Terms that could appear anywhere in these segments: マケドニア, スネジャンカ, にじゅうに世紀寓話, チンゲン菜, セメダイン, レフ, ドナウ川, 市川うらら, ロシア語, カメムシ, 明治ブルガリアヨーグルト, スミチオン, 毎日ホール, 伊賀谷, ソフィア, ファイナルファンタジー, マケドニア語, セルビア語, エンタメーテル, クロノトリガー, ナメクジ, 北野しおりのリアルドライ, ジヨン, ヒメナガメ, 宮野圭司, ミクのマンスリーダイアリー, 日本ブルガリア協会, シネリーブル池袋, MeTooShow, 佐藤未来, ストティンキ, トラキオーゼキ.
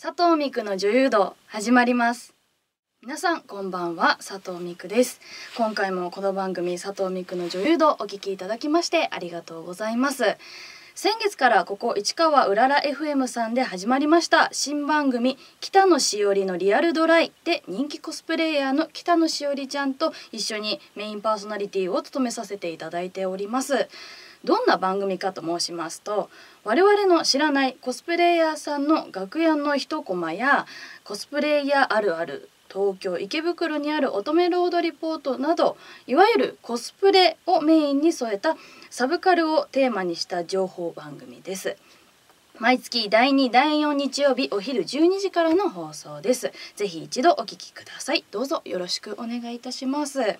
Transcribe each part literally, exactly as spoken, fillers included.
佐藤未来の女優道始まります。皆さんこんばんは、佐藤未来です。今回もこの番組佐藤未来の女優道お聞きいただきましてありがとうございます。先月からここ市川うらら エフエム さんで始まりました新番組北野しおりのリアルドライで人気コスプレイヤーの北野しおりちゃんと一緒にメインパーソナリティを務めさせていただいております。どんな番組かと申しますと、我々の知らないコスプレイヤーさんの楽屋の一コマやコスプレイヤーあるある、東京池袋にある乙女ロードリポートなど、いわゆるコスプレをメインに添えたサブカルをテーマにした情報番組です。毎月だいにだいよん日曜日お昼じゅうにじからの放送です。ぜひ一度お聞きください。どうぞよろしくお願いいたします。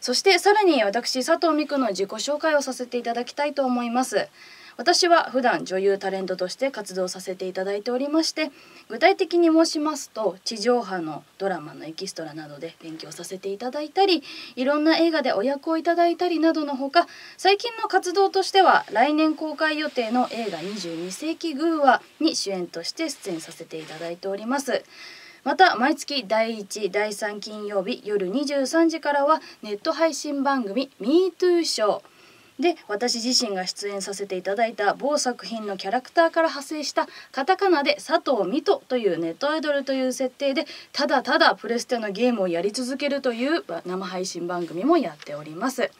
そしてさらに私佐藤未来の自己紹介をさせていただきたいと思います。私は普段女優タレントとして活動させていただいておりまして、具体的に申しますと地上波のドラマのエキストラなどで勉強させていただいたり、いろんな映画でお役をいただいたりなどのほか、最近の活動としては来年公開予定の映画にじゅうに世紀寓話に主演として出演させていただいております。また毎月だいいち、だいさん金曜日夜にじゅうさんじからはネット配信番組「MeTooShow」で私自身が出演させていただいた某作品のキャラクターから派生したカタカナで佐藤美都というネットアイドルという設定で、ただただプレステのゲームをやり続けるという生配信番組もやっております。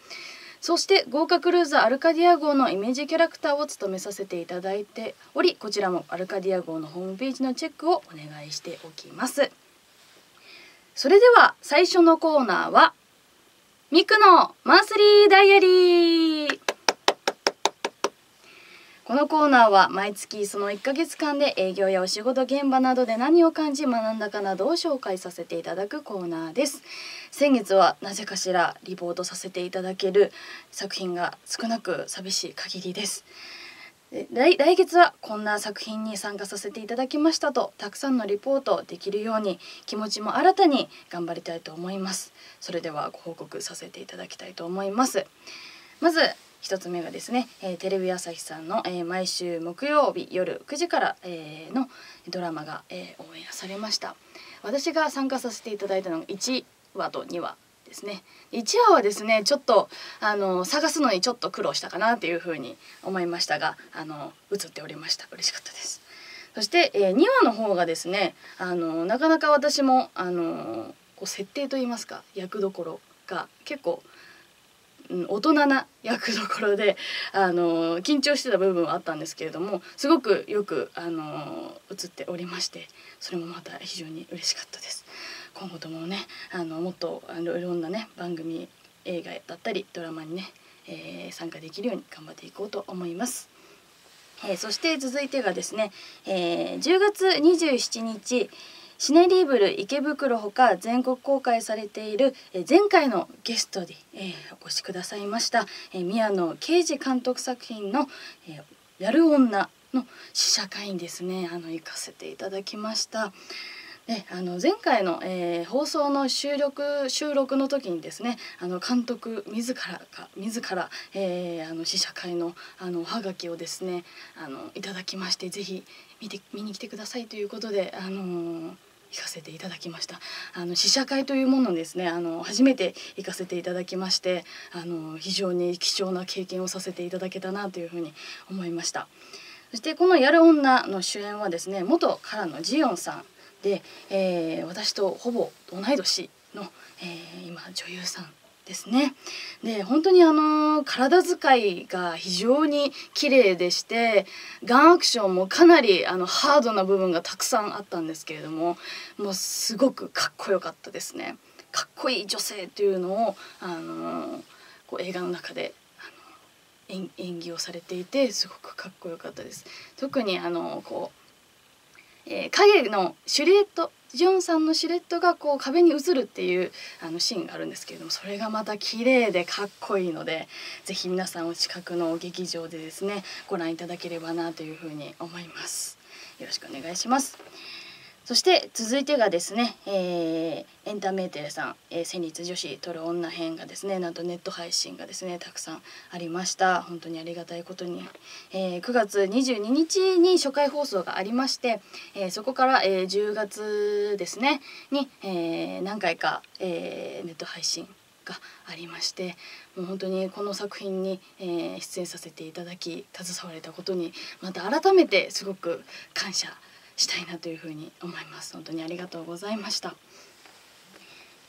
そして豪華クルーザーアルカディア号のイメージキャラクターを務めさせていただいており、こちらもアルカディア号のホームページのチェックをお願いしておきます。それでは最初のコーナーはミクのマンスリーダイアリー。このコーナーは毎月そのいっかげつかんで営業やお仕事現場などで何を感じ学んだかなどを紹介させていただくコーナーです。先月はなぜかしらリポートさせていただける作品が少なく寂しい限りです。来, 来月はこんな作品に参加させていただきましたとたくさんのリポートできるように気持ちも新たに頑張りたいと思います。それではご報告させていただきたいと思います。まずひとつめがですね、えー、テレビ朝日さんの、えー、毎週木曜日夜くじから、えー、のドラマが、えー、オンエアされました。私が参加させていただいたのがいちわとにわですね。いちわはですねちょっとあの探すのにちょっと苦労したかなというふうに思いましたが、あの映っておりました。嬉しかったです。そして、えー、にわの方がですね、あのなかなか私もあのこう設定といいますか役どころが結構大人な役どころで、あの緊張してた部分はあったんですけれども、すごくよくあの映っておりまして、それもまた非常に嬉しかったです。今後ともね、あのもっといろんなね番組映画だったりドラマにね、えー、参加できるように頑張っていこうと思います。えー、そして続いてがですね、えー、じゅうがつにじゅうしちにちシネリーブル池袋ほか全国公開されている前回のゲストでお越しくださいました宮野圭司監督作品の「やる女」の試写会にですね、あの行かせていただきました。であの前回の、えー、放送の収録収録の時にですね、あの監督自らが自ら、えー、あの試写会のあのおはがきをですねあのいただきまして、ぜひ 見て、見に来てくださいということで、あのー、行かせていただきました。あの試写会というものですね、あの初めて行かせていただきまして、あの非常に貴重な経験をさせていただけたなというふうに思いました。そしてこの「やる女」の主演はですね元からのジヨンさんで、えー、私とほぼ同い年の、えー、今女優さんですね。で本当にあの体使いが非常に綺麗でして、ガンアクションもかなりあのハードな部分がたくさんあったんですけれども、もうすごくかっこよかったですね。かっこいい女性というのをあのこう映画の中であの演技をされていて、すごくかっこよかったです。特にあのこうえー、影のシュレットジョンさんのシュレットがこう壁に映るっていうあのシーンがあるんですけれども、それがまた綺麗でかっこいいので、ぜひ皆さんお近くの劇場でですねご覧いただければなというふうに思います。よろしくお願いします。そして続いてがですね、えー、エンタメーテルさん、えー、先日女子撮る女編がですね、なんとネット配信がですねたくさんありました。本当にありがたいことに、えー、くがつにじゅうににちに初回放送がありまして、えー、そこから、えー、じゅうがつですねに、えー、何回か、えー、ネット配信がありまして、もう本当にこの作品に、えー、出演させていただき携われたことにまた改めてすごく感謝したいなというふうに思います。本当にありがとうございました。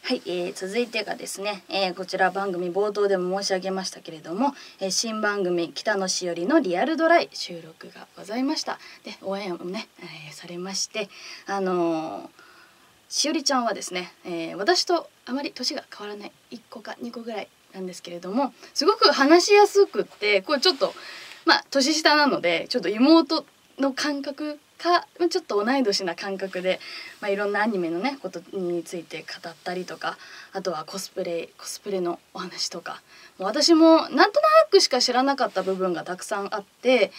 はい、えー、続いてがですね、えー、こちら番組冒頭でも申し上げましたけれども、えー、新番組「北野しおりのリアルドライ」収録がございました。で応援もね、えー、されまして、あのー、しおりちゃんはですね、えー、私とあまり年が変わらないいっこかにこぐらいなんですけれども、すごく話しやすくって、これちょっとまあ年下なのでちょっと妹の感覚かちょっと同い年な感覚で、まあ、いろんなアニメのねことについて語ったりとか、あとはコスプレコスプレのお話とか、もう私もなんとなくしか知らなかった部分がたくさんあって、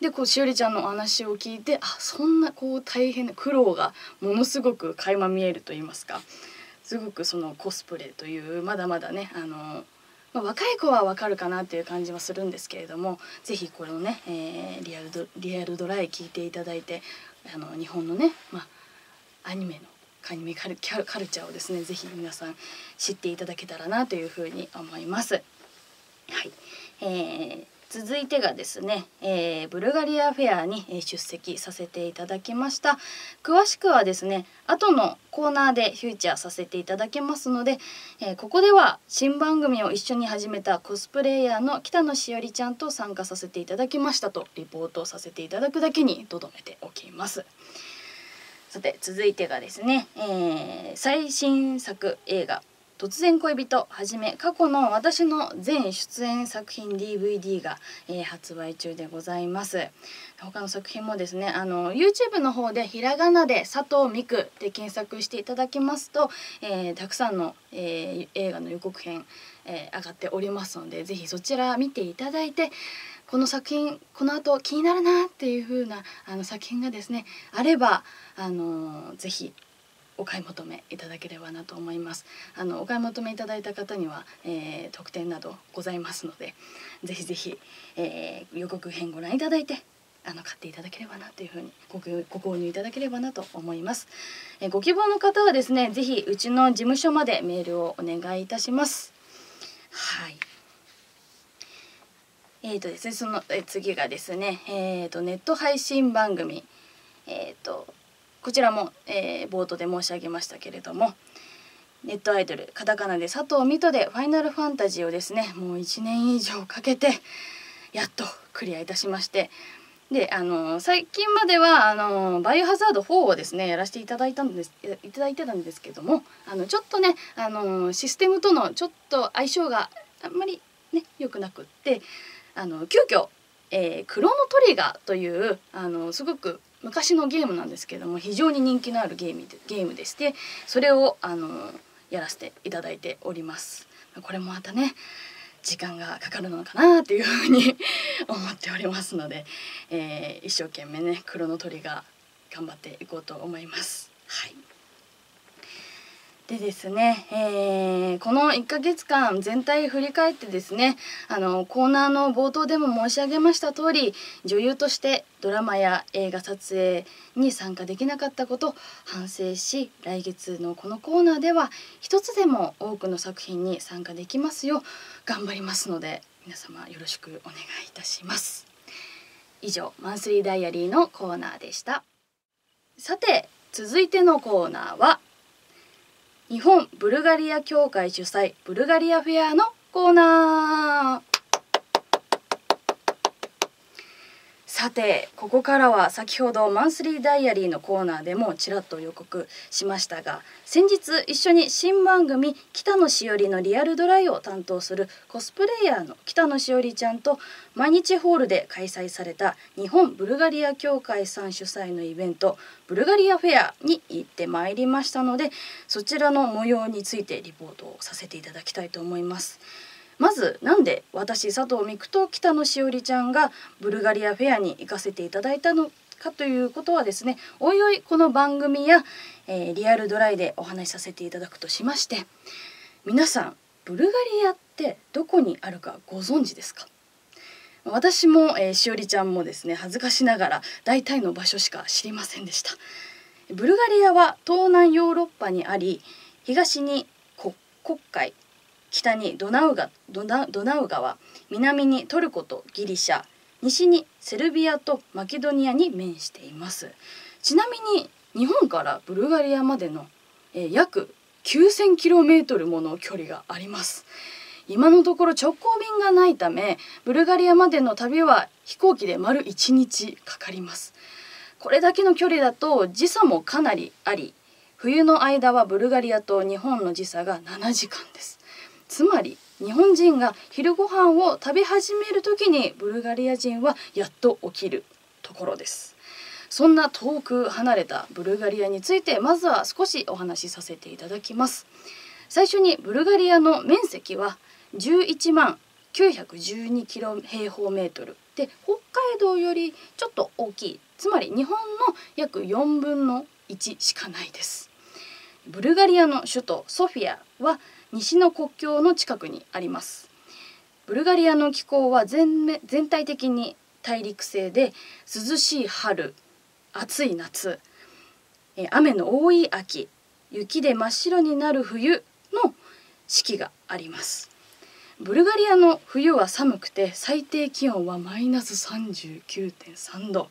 でこうしおりちゃんのお話を聞いて、あ、そんなこう大変な苦労がものすごく垣間見えると言いますか、すごくそのコスプレというまだまだねあのまあ、若い子はわかるかなっていう感じはするんですけれども、ぜひこれをね、えー、リアルドリアルドライ聞いていただいて、あの日本のね、まあ、アニメのアニメカルチャーをですねぜひ皆さん知っていただけたらなというふうに思います。はい、えー続いてがですね、えー、ブルガリアフェアに出席させていただきました。詳しくはですね、後のコーナーでフューチャーさせていただけますので、えー、ここでは新番組を一緒に始めたコスプレイヤーの北野しおりちゃんと参加させていただきましたとリポートをさせていただくだけにとどめておきます。さて続いてがですね、えー、最新作映画突然恋人はじめ過去の私の全出演作品 ディーブイディー が、えー、発売中でございます。他の作品もですね、あの ユーチューブ の方でひらがなで佐藤美久で検索していただきますと、えー、たくさんの、えー、映画の予告編、えー、上がっておりますので、ぜひそちら見ていただいて、この作品この後気になるなっていう風なあの作品がですねあれば、あのー、ぜひお買い求めいただければなと思います。あのお買い求めいただいた方には、えー、特典などございますので、ぜひぜひ、えー、予告編ご覧いただいて、あの買っていただければなというふうに ご, ご購入いただければなと思います。えー、ご希望の方はですね、ぜひうちの事務所までメールをお願いいたします。はい。えーとですね、その次がですね、えーとネット配信番組、えーとこちらも、えー、冒頭で申し上げましたけれども、ネットアイドルカタカナで佐藤美都でファイナルファンタジーをですねもういちねんいじょうかけてやっとクリアいたしまして、であの最近まではあのバイオハザードフォーをですねやらせていただいたんですいただいてたんですけども、あのちょっとねあのシステムとのちょっと相性があんまりね良くなくって、あの急遽、えー、クロノトリガーというあのすごく昔のゲームなんですけども、非常に人気のあるゲームで、ゲームでして、それをあのやらせていただいております。これもまたね時間がかかるのかなというふうに思っておりますので、えー、一生懸命ねクロノトリガー頑張っていこうと思います。はい。でですね、えー、このいっかげつかん全体振り返ってですね、あのコーナーの冒頭でも申し上げました通り、女優としてドラマや映画撮影に参加できなかったことを反省し、来月のこのコーナーでは一つでも多くの作品に参加できますよう頑張りますので、皆様よろしくお願いいたします。以上、マンスリーダイアリーのコーナーでした。さて続いてのコーナーは日本ブルガリア協会主催ブルガリアフェアのコーナー。さてここからは先ほどマンスリーダイアリーのコーナーでもちらっと予告しましたが、先日一緒に新番組「北野しおりのリアルドライ」を担当するコスプレイヤーの北野しおりちゃんと毎日ホールで開催された日本ブルガリア協会さん主催のイベントブルガリアフェアに行ってまいりましたので、そちらの模様についてリポートをさせていただきたいと思います。まずなんで私佐藤美久と北野しおりちゃんがブルガリアフェアに行かせていただいたのかということはですね、おいおいこの番組や、えー、リアルドライでお話しさせていただくとしまして、皆さんブルガリアってどこにあるかご存知ですか？私も、えー、しおりちゃんもですね、恥ずかしながら大体の場所しか知りませんでした。ブルガリアは東南ヨーロッパにあり、東に黒海、北にドナウ川、ドナ、ドナウ川、南にトルコとギリシャ、西にセルビアとマケドニアに面しています。ちなみに日本からブルガリアまでの、えー、約 きゅうせんキロメートル もの距離があります。今のところ直行便がないため、ブルガリアまでの旅は飛行機で丸いちにちかかります。これだけの距離だと時差もかなりあり、冬の間はブルガリアと日本の時差がななじかんです。つまり日本人が昼ご飯を食べ始める時にブルガリア人はやっと起きるところです。そんな遠く離れたブルガリアについて、まずは少しお話しさせていただきます。最初にブルガリアの面積はじゅういちまんきゅうひゃくじゅうに平方メートルで、北海道よりちょっと大きい、つまり日本の約よんぶんのいちしかないです。ブルガリアの首都ソフィアは西の国境の近くにあります。ブルガリアの気候は 全, 全体的に大陸性で、涼しい春、暑い夏、雨の多い秋、雪で真っ白になる冬の四季があります。ブルガリアの冬は寒くて、最低気温はマイナスさんじゅうきゅうてんさんど、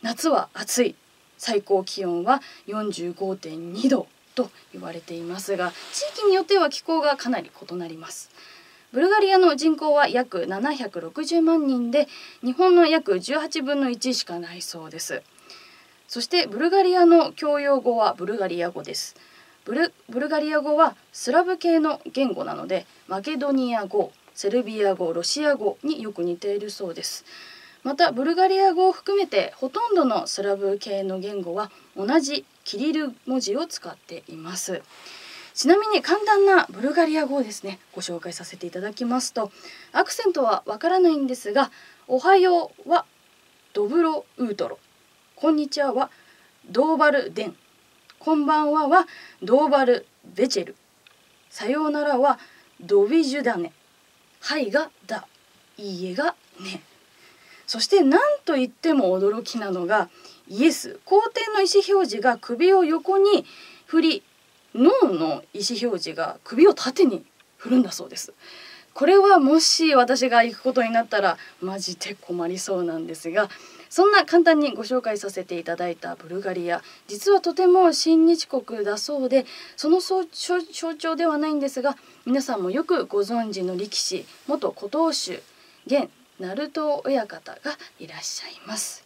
夏は暑い、最高気温は よんじゅうごてんにどと言われていますが、地域によっては気候がかなり異なります。ブルガリアの人口は約ななひゃくろくじゅうまんにんで、日本の約じゅうはちぶんのいちしかないそうです。そしてブルガリアの教養語はブルガリア語です。ブル、ブルガリア語はスラブ系の言語なので、マケドニア語、セルビア語、ロシア語によく似ているそうです。またブルガリア語を含めてほとんどのスラブ系の言語は同じキリル文字を使っています。ちなみに簡単なブルガリア語をですね、ご紹介させていただきますと、アクセントはわからないんですが、おはようはドブロウートロ、こんにちははドーバルデン、こんばんははドーバルベチェル、さようならはドビジュダネ、はいがだ、いいえがね。そして何と言っても驚きなのがイエス、皇帝の意思表示が首を横に振り、ノーの意思表示が首を縦に振るんだそうです。これはもし私が行くことになったらマジで困りそうなんですが、そんな簡単にご紹介させていただいたブルガリア、実はとても親日国だそうで、その象徴ではないんですが、皆さんもよくご存知の力士、元古当主現鳴戸親方がいらっしゃいます。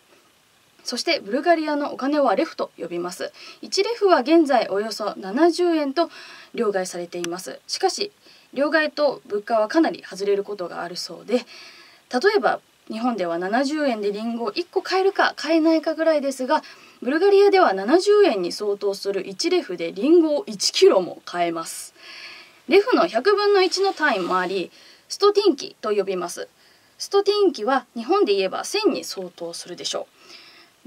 そしてブルガリアのお金はレフと呼びます。いちレフは現在およそななじゅうえんと両替されています。しかし両替と物価はかなり外れることがあるそうで、例えば日本ではななじゅうえんでリンゴをいっこ買えるか買えないかぐらいですが、ブルガリアではななじゅうえんに相当するいちレフでリンゴをいちキロも買えます。レフのひゃくぶんのいちの単位もあり、ストティンキと呼びます。ストティンキは日本で言えばせんに相当するでしょ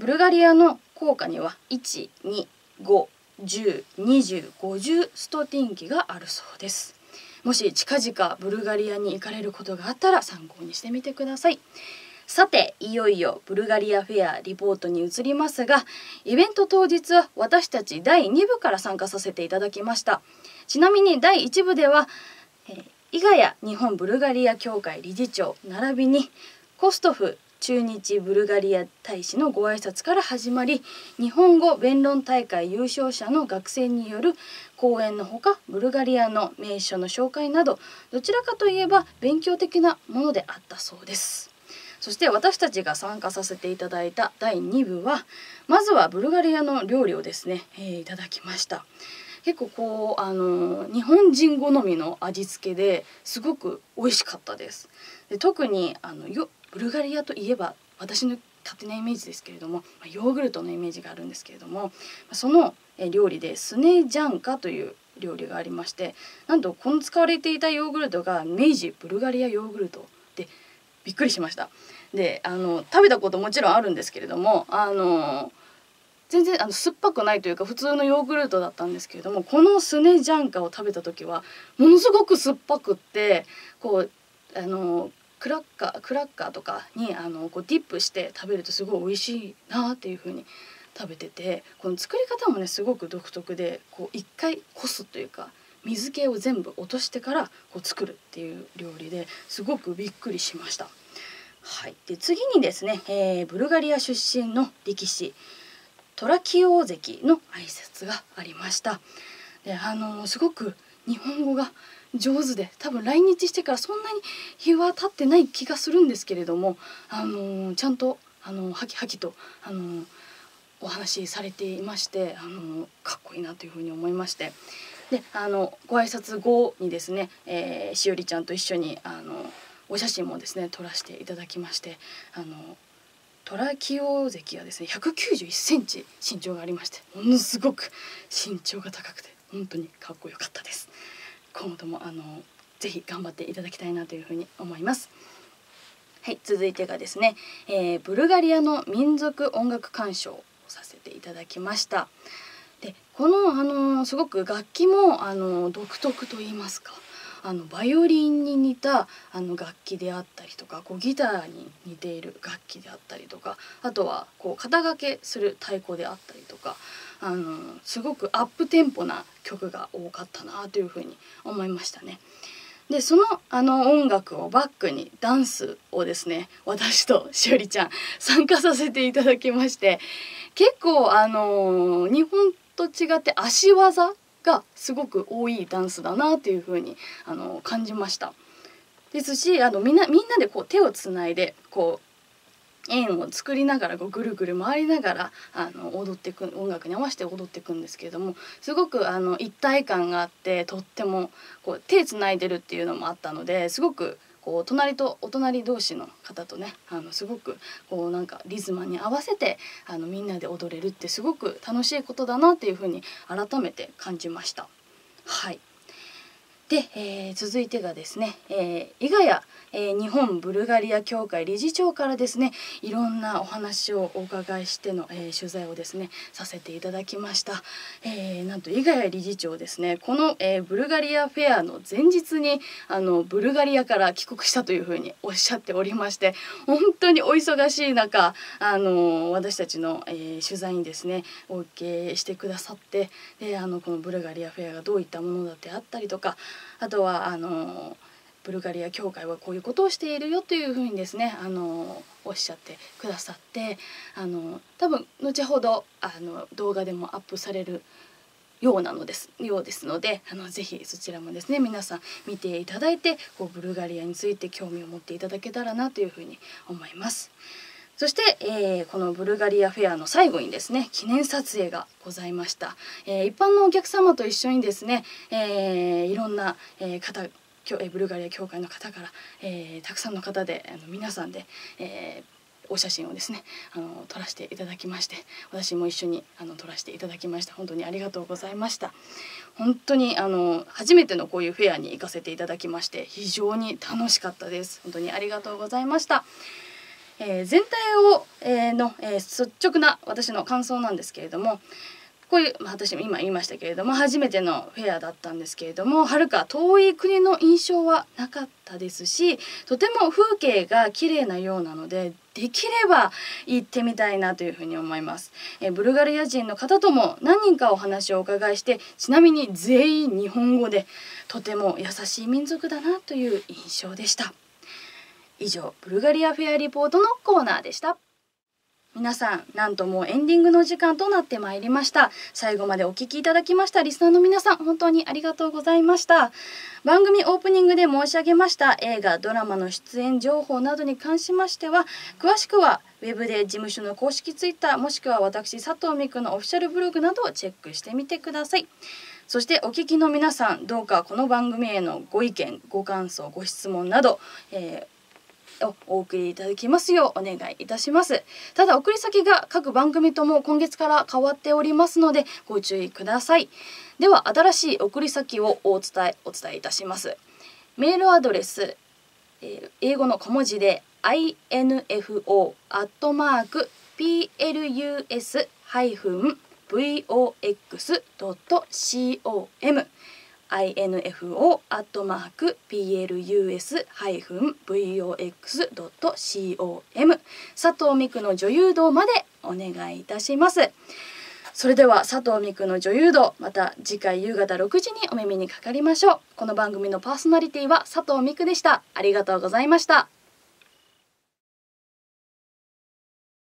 う。ブルガリアの硬貨にはいち、に、ご、じゅう、にじゅう、ごじゅうストティンキがあるそうです。もし近々ブルガリアに行かれることがあったら参考にしてみてください。さて、いよいよブルガリアフェアリポートに移りますが、イベント当日は私たちだいにぶから参加させていただきました。ちなみにだいいちぶでは、えー、伊賀谷日本ブルガリア協会理事長並びにコストフ駐日ブルガリア大使のご挨拶から始まり、日本語弁論大会優勝者の学生による講演のほか、ブルガリアの名所の紹介など、どちらかといえば勉強的なものであったそうです。そして私たちが参加させていただいただいにぶは、まずはブルガリアの料理をですね、えー、いただきました。結構こうあの日本人好みの味付けですごく美味しかったです。で、特にあのよブルガリアといえば、私の勝手なイメージですけれども、ヨーグルトのイメージがあるんですけれども、その料理でスネジャンカという料理がありまして、なんとこの使われていたヨーグルトが明治ブルガリアヨーグルトで、びっくりしました。で、あの食べたこともちろんあるんですけれども、あの全然あの酸っぱくないというか普通のヨーグルトだったんですけれども、このスネジャンカを食べた時はものすごく酸っぱくって、こうあのクラッカークラッカーとかにあのこうディップして食べるとすごい美味しいなっていう風に食べてて、この作り方もねすごく独特で、こう一回こすというか水気を全部落としてからこう作るっていう料理で、すごくびっくりしました。はい、で次にですね、えー、ブルガリア出身の力士トラキオーゼキの挨拶がありました。で、あのー、すごく日本語が上手で、多分来日してからそんなに日は経ってない気がするんですけれども、あのー、ちゃんとあのー、ハキハキとあのー、お話しされていまして、あのー、かっこいいなというふうに思いまして、であのご挨拶後にですね、えー、しおりちゃんと一緒にあのお写真もですね撮らせていただきまして、あのトラキオーゼキはですねひゃくきゅうじゅういちセンチ身長がありまして、ものすごく身長が高くて本当にかっこよかったです。今後ともあのぜひ頑張っていただきたいなというふうに思います。はい、続いてがですね、えー、ブルガリアの民族音楽鑑賞をさせていただきました。で、このあのすごく楽器もあの独特と言いますか、あのバイオリンに似たあの楽器であったりとか、こうギターに似ている楽器であったりとか、あとはこう肩掛けする太鼓であったりとか、あのすごくアップテンポな曲が多かったなというふうに思いましたね。でそのあの音楽をバックにダンスをですね、私としおりちゃん参加させていただきまして、結構あの日本と違って足技がすごく多いダンスだなというふうにあの感じました。ですし、あのみんなみんなでこう手をつないでこう円を作りながらこうぐるぐる回りながらあの踊っていく、音楽に合わせて踊っていくんですけれども、すごくあの一体感があって、とってもこう手つないでるっていうのもあったので、すごくこう隣とお隣同士の方とね、あのすごくこうなんかリズムに合わせてあのみんなで踊れるってすごく楽しいことだなっていうふうに改めて感じました。はい、で、えー、続いてがですね、えー、伊賀谷、えー、日本ブルガリア協会理事長からですね、いろんなお話をお伺いしての、えー、取材をですねさせていただきました。えー、なんと伊賀谷理事長ですね、この、えー、ブルガリアフェアの前日にあのブルガリアから帰国したというふうにおっしゃっておりまして、本当にお忙しい中、あのー、私たちの、えー、取材にですねお受けしてくださって、であのこのブルガリアフェアがどういったものだってあったりとか、あとはあのブルガリア協会はこういうことをしているよというふうにですねあのおっしゃってくださって、あの多分後ほどあの動画でもアップされるようなのですようですので、あのぜひそちらもですね皆さん見ていただいて、こうブルガリアについて興味を持っていただけたらなというふうに思います。そして、えー、このブルガリアフェアの最後にですね記念撮影がございました。えー、一般のお客様と一緒にですね、えー、いろんな、えー、方ブルガリア協会の方から、えー、たくさんの方であの皆さんで、えー、お写真をですねあの撮らせていただきまして、私も一緒にあの撮らせていただきました。本当にありがとうございました。本当にあの初めてのこういうフェアに行かせていただきまして、非常に楽しかったです。本当にありがとうございました。えー、全体を、えー、の、えー、率直な私の感想なんですけれども、こういう、まあ、私も今言いましたけれども初めてのフェアだったんですけれども、はるか遠い国の印象はなかったですし、とても風景が綺麗なようなので、できれば行ってみたいなというふうに思います。えー、ブルガリア人の方とも何人かお話をお伺いして、ちなみに全員日本語でとても優しい民族だなという印象でした。以上、ブルガリアフェアリポートのコーナーでした。皆さん、なんともうエンディングの時間となってまいりました。最後までお聞きいただきましたリスナーの皆さん、本当にありがとうございました。番組オープニングで申し上げました映画、ドラマの出演情報などに関しましては、詳しくはウェブで事務所の公式ツイッター、もしくは私佐藤未来のオフィシャルブログなどをチェックしてみてください。そしてお聞きの皆さん、どうかこの番組へのご意見、ご感想、ご質問など、えーをお送りいただきますようお願いいたします。ただ送り先が各番組とも今月から変わっておりますのでご注意ください。では新しい送り先をお伝えお伝えいたします。メールアドレスえー、英語の小文字で info アットマーク プルス ブイオーエックス ドット コム info アットマーク プルス ブイオーエックス ドット コム 佐藤未来の女優道までお願いいたします。それでは佐藤未来の女優道、また次回夕方ろくじにお耳にかかりましょう。この番組のパーソナリティは佐藤未来でした。ありがとうございました。